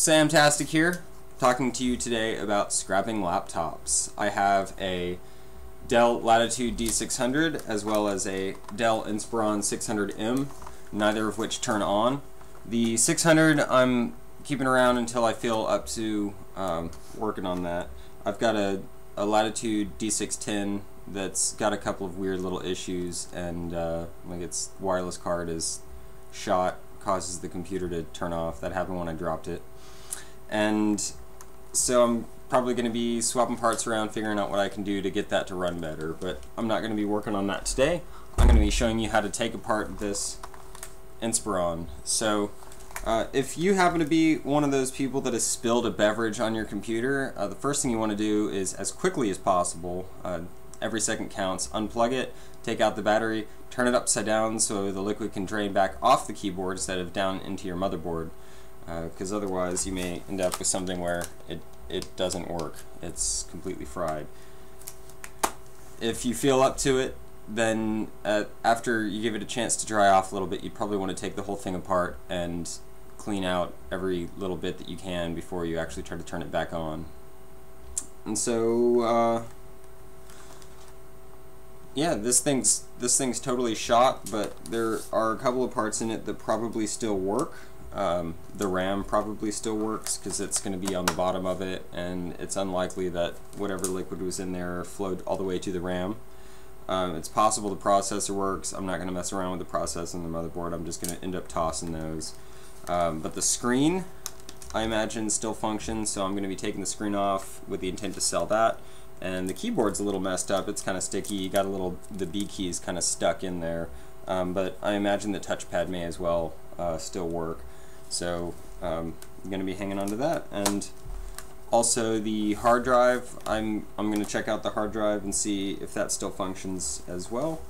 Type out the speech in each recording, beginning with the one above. Samtastic here, talking to you today about scrapping laptops. I have a Dell Latitude D600 as well as a Dell Inspiron 600M, neither of which turn on. The 600 I'm keeping around until I feel up to working on that. I've got a Latitude D610 that's got a couple of weird little issues, and like its wireless card is shot, causes the computer to turn off. That happened when I dropped it. And so I'm probably going to be swapping parts around, figuring out what I can do to get that to run better, but I'm not going to be working on that today. I'm going to be showing you how to take apart this Inspiron. So if you happen to be one of those people that has spilled a beverage on your computer, the first thing you want to do is, as quickly as possible, every second counts, unplug it, take out the battery, turn it upside down so the liquid can drain back off the keyboard instead of down into your motherboard, because otherwise you may end up with something where it doesn't work. It's completely fried. If you feel up to it, then after you give it a chance to dry off a little bit, you probably want to take the whole thing apart and clean out every little bit that you can before you actually try to turn it back on. And so yeah, this thing's totally shot, but there are a couple of parts in it that probably still work. The RAM probably still works because it's going to be on the bottom of it, and it's unlikely that whatever liquid was in there flowed all the way to the RAM. It's possible the processor works. I'm not going to mess around with the processor and the motherboard. I'm just going to end up tossing those. But the screen, I imagine, still functions, so I'm going to be taking the screen off with the intent to sell that. And the keyboard's a little messed up. It's kind of sticky. You got the B keys kind of stuck in there. But I imagine the touchpad may as well still work. So I'm going to be hanging on to that. And also the hard drive, I'm going to check out the hard drive and see if that still functions as well.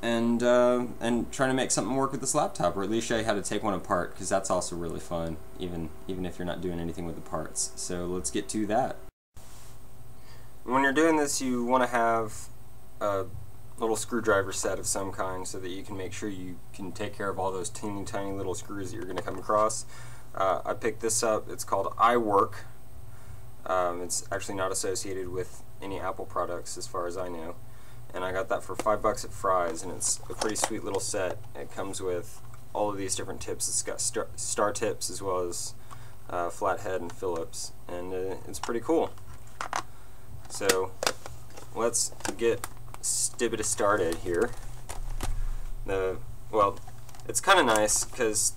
And trying to make something work with this laptop, or at least show you how to take one apart, because that's also really fun, even if you're not doing anything with the parts. So let's get to that. When you're doing this, you want to have a little screwdriver set of some kind so that you can make sure you can take care of all those teeny tiny little screws that you're going to come across. I picked this up. It's called iWork. It's actually not associated with any Apple products as far as I know. And I got that for $5 at Fry's, and it's a pretty sweet little set. It comes with all of these different tips. It's got star tips as well as flathead and Phillips, and it's pretty cool. So let's get stibbita started here. Well, it's kind of nice because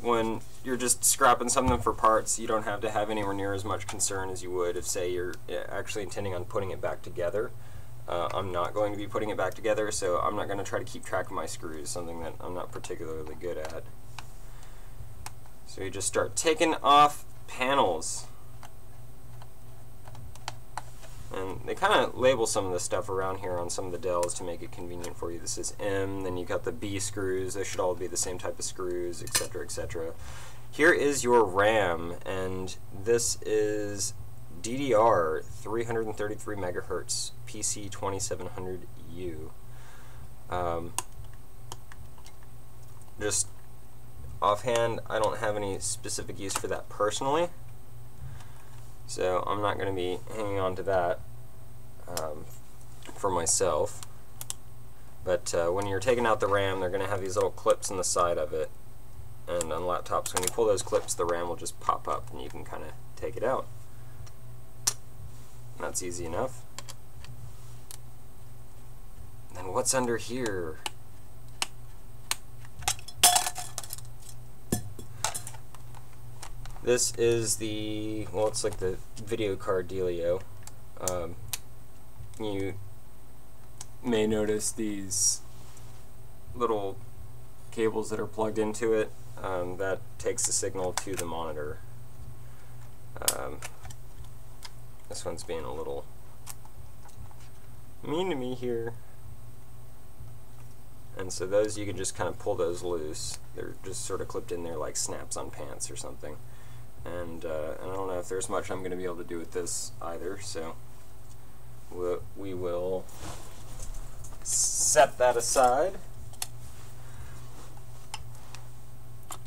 when you're just scrapping something for parts, you don't have to have anywhere near as much concern as you would if, say, you're actually intending on putting it back together. I'm not going to be putting it back together, so I'm not going to try to keep track of my screws, something that I'm not particularly good at. So you just start taking off panels. And they kind of label some of the stuff around here on some of the Dells to make it convenient for you. This is M, then you got the B screws. They should all be the same type of screws, etc., etc. Here is your RAM, and this is DDR 333 megahertz PC 2700U. Just offhand, I don't have any specific use for that personally, so I'm not going to be hanging on to that for myself. But when you're taking out the RAM, they're going to have these little clips on the side of it. And on laptops, when you pull those clips, the RAM will just pop up and you can kind of take it out. And that's easy enough. And what's under here? This is the, well, it's like the video card dealio. You may notice these little cables that are plugged into it. That takes the signal to the monitor. This one's being a little mean to me here. And so those, you can just kind of pull those loose. They're just sort of clipped in there like snaps on pants or something. And I don't know if there's much I'm going to be able to do with this either, so we will set that aside.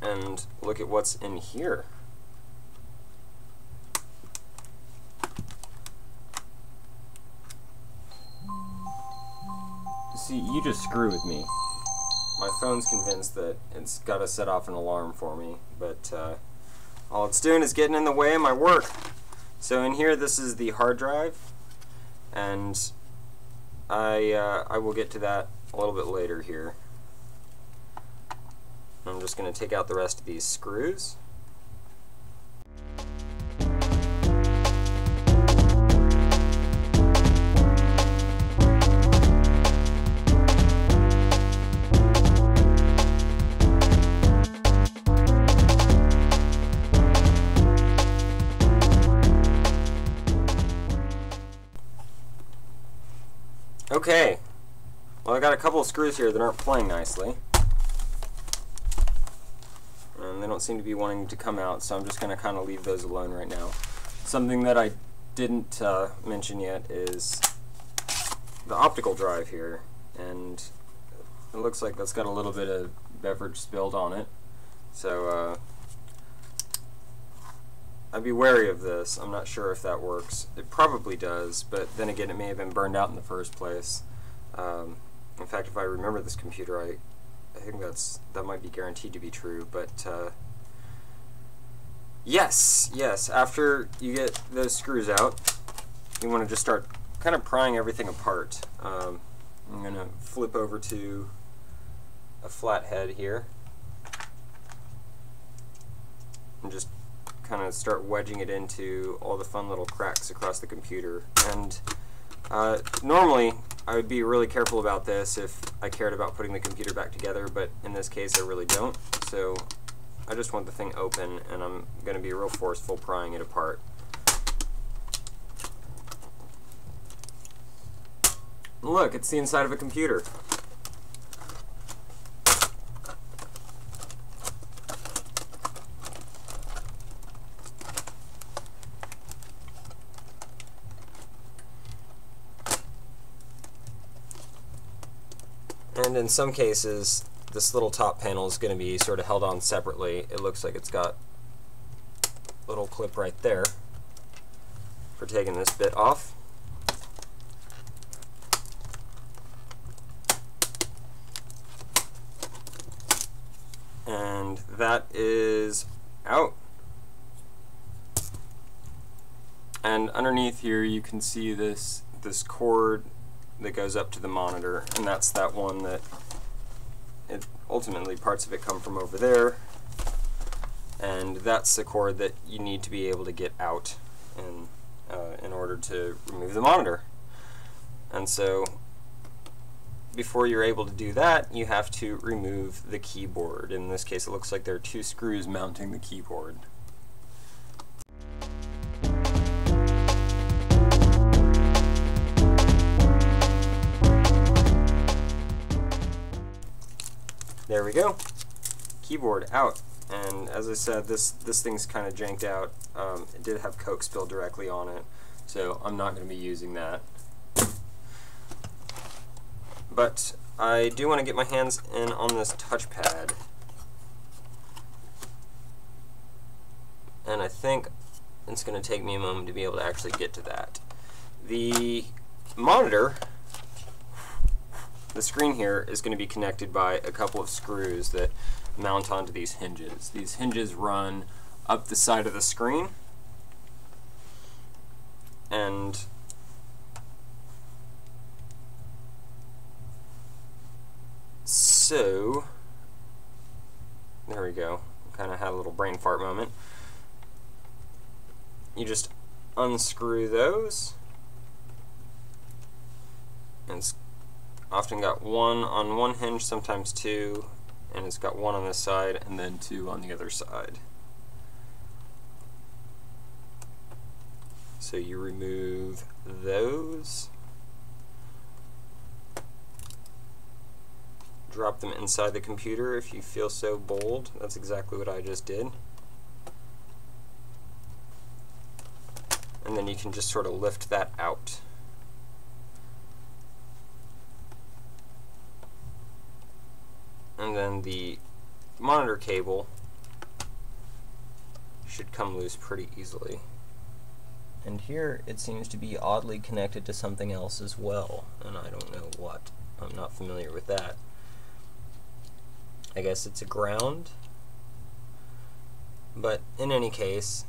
and look at what's in here. See, you just screw with me. My phone's convinced that it's got to set off an alarm for me, but all it's doing is getting in the way of my work. So in here, this is the hard drive, and I will get to that a little bit later here. I'm just going to take out the rest of these screws. Okay, well, I got a couple of screws here that aren't playing nicely, and they don't seem to be wanting to come out, so I'm just going to kind of leave those alone right now. Something that I didn't mention yet is the optical drive here, and it looks like that's got a little bit of beverage spilled on it, so I'd be wary of this. I'm not sure if that works. It probably does, but then again, it may have been burned out in the first place. In fact, if I remember this computer, I think that might be guaranteed to be true, but yes, after you get those screws out, you want to just start kind of prying everything apart. I'm going to flip over to a flathead here and just kind of start wedging it into all the fun little cracks across the computer. And normally I would be really careful about this if I cared about putting the computer back together, but in this case I really don't, so I just want the thing open, and I'm going to be real forceful prying it apart. Look, it's the inside of a computer. And in some cases, this little top panel is going to be sort of held on separately. It looks like it's got a little clip right there for taking this bit off. And that is out. And underneath here you can see this cord that goes up to the monitor, and that's that one that ultimately parts of it come from over there, and that's the cord that you need to be able to get out in order to remove the monitor. And so before you're able to do that, you have to remove the keyboard. In this case, it looks like there are two screws mounting the keyboard. There we go. Keyboard out. And as I said, this thing's kind of janked out. It did have Coke spilled directly on it, so I'm not going to be using that. But I do want to get my hands in on this touchpad. And I think it's going to take me a moment to be able to actually get to that. The monitor, the screen here, is going to be connected by a couple of screws that mount onto these hinges. These hinges run up the side of the screen, and so there we go. Kind of had a little brain fart moment. You just unscrew those, and it's often got one on one hinge, sometimes two, and it's got one on this side and then two on the other side. So you remove those, drop them inside the computer if you feel so bold. That's exactly what I just did. And then you can just sort of lift that out. And then the monitor cable should come loose pretty easily. And here it seems to be oddly connected to something else as well, and I don't know what. I'm not familiar with that. I guess it's a ground, but in any case,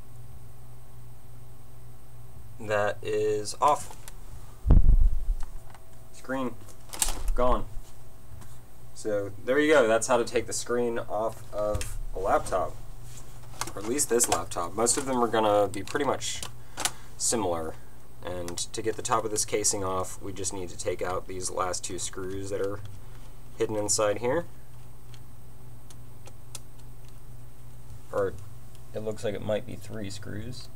that is off. Screen gone. So there you go, that's how to take the screen off of a laptop, or at least this laptop. Most of them are gonna be pretty much similar, and to get the top of this casing off, we just need to take out these last two screws that are hidden inside here. Or it looks like it might be three screws.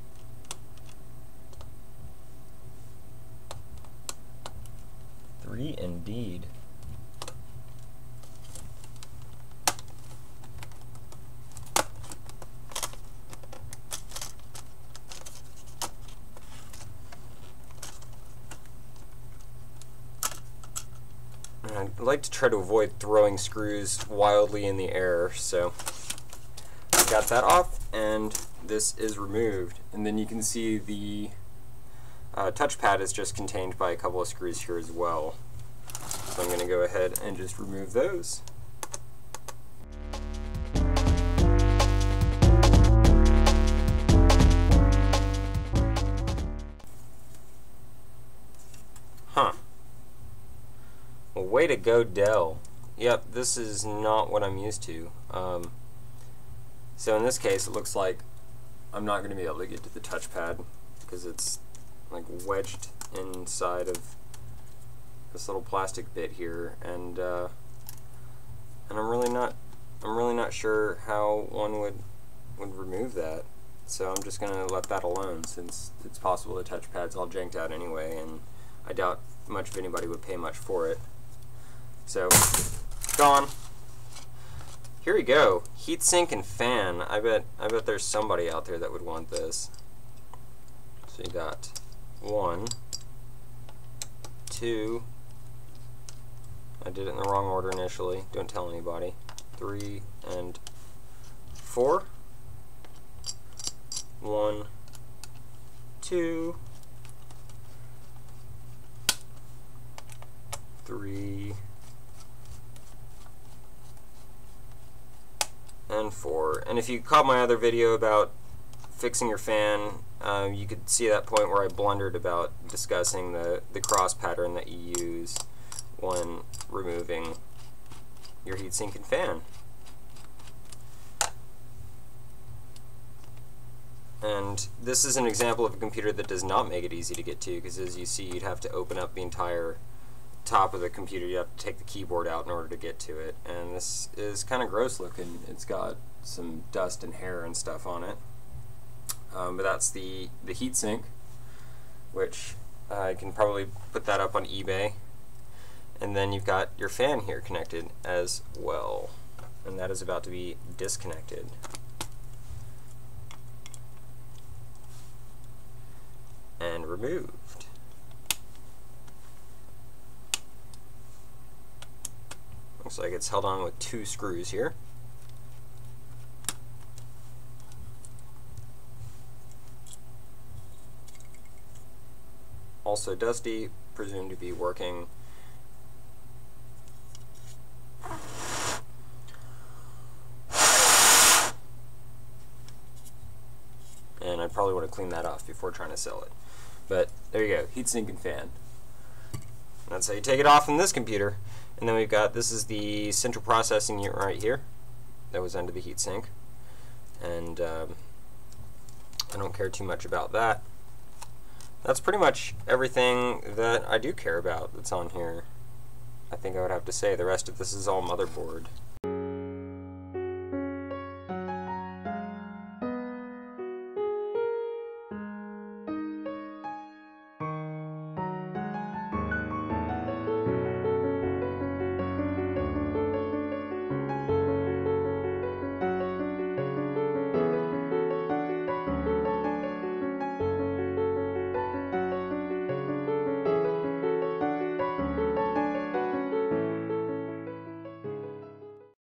Three indeed. And I like to try to avoid throwing screws wildly in the air, so I got that off, and this is removed. And then you can see the touchpad is just contained by a couple of screws here as well. So I'm going to go ahead and just remove those. Huh. Well, way to go, Dell. Yep, this is not what I'm used to. So in this case, it looks like I'm not going to be able to get to the touchpad because it's like wedged inside of this little plastic bit here, and I'm really not sure how one would remove that. So I'm just gonna let that alone, since it's possible the touchpad's all janked out anyway, and I doubt much of anybody would pay much for it. So gone. Here we go. Heatsink and fan. I bet there's somebody out there that would want this. So you got 1, 2, I did it in the wrong order initially, don't tell anybody, 3 and 4, 1, 2, 3, and 4. And if you caught my other video about fixing your fan, you could see that point where I blundered about discussing the cross pattern that you use when removing your heatsink and fan. And this is an example of a computer that does not make it easy to get to, because as you see, you'd have to open up the entire top of the computer. You have to take the keyboard out in order to get to it, and this is kind of gross looking. It's got some dust and hair and stuff on it. But that's the heatsink, which I can probably put that up on eBay. And then you've got your fan here connected as well, and that is about to be disconnected. And removed. Looks like it's held on with two screws here. Also dusty, presumed to be working. And I probably want to clean that off before trying to sell it. But there you go, heatsink and fan. And that's how you take it off on this computer. And then we've got, this is the central processing unit right here that was under the heatsink. And I don't care too much about that. That's pretty much everything that I do care about that's on here. I think I would have to say the rest of this is all motherboard.